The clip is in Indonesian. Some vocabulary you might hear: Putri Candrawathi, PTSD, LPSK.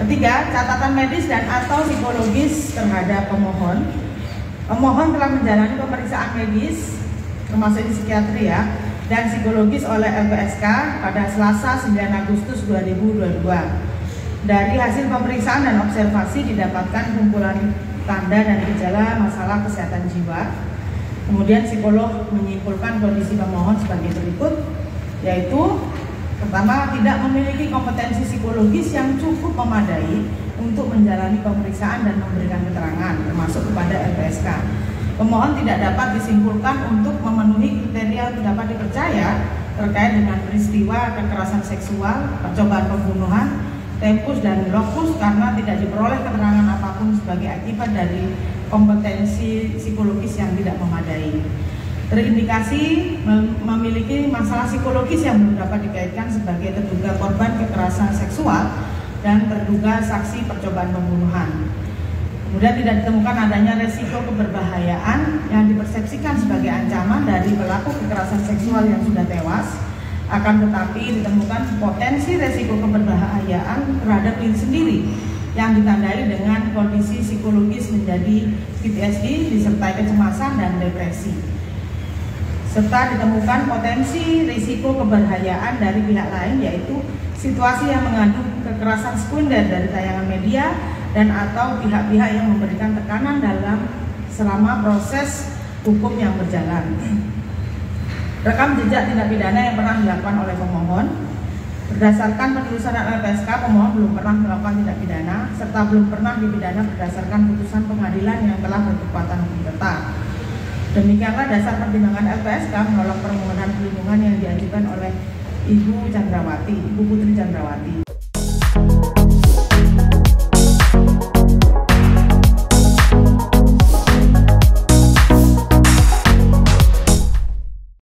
Ketiga, catatan medis dan atau psikologis terhadap pemohon. Pemohon telah menjalani pemeriksaan medis, termasuk psikiatri ya, dan psikologis oleh LPSK pada Selasa 9 Agustus 2022. Dari hasil pemeriksaan dan observasi didapatkan kumpulan tanda dan gejala masalah kesehatan jiwa. Kemudian psikolog menyimpulkan kondisi pemohon sebagai berikut, yaitu pertama, tidak memiliki kompetensi psikologis yang cukup memadai untuk menjalani pemeriksaan dan memberikan keterangan, termasuk kepada LPSK. Pemohon tidak dapat disimpulkan untuk memenuhi kriteria yang dapat dipercaya terkait dengan peristiwa kekerasan seksual, percobaan pembunuhan, tempus dan lokus karena tidak diperoleh keterangan apapun sebagai akibat dari kompetensi psikologis yang tidak memadai. Terindikasi memiliki masalah psikologis yang belum dapat dikaitkan sebagai terduga korban kekerasan seksual dan terduga saksi percobaan pembunuhan. Kemudian tidak ditemukan adanya resiko keberbahayaan yang dipersepsikan sebagai ancaman dari pelaku kekerasan seksual yang sudah tewas, akan tetapi ditemukan potensi resiko keberbahayaan terhadap diri sendiri yang ditandai dengan kondisi psikologis menjadi PTSD disertai kecemasan dan depresi, serta ditemukan potensi risiko keberbahayaan dari pihak lain, yaitu situasi yang mengandung kekerasan sekunder dari tayangan media dan atau pihak-pihak yang memberikan tekanan dalam selama proses hukum yang berjalan. Rekam jejak tindak pidana yang pernah dilakukan oleh pemohon. Berdasarkan penelusuran LPSK, pemohon belum pernah melakukan tindak pidana serta belum pernah dipidana berdasarkan putusan pengadilan yang telah berkekuatan hukum tetap. Demikianlah dasar pertimbangan LPSK menolak permohonan perlindungan yang diajukan oleh Ibu Candrawathi, Ibu Putri Candrawathi.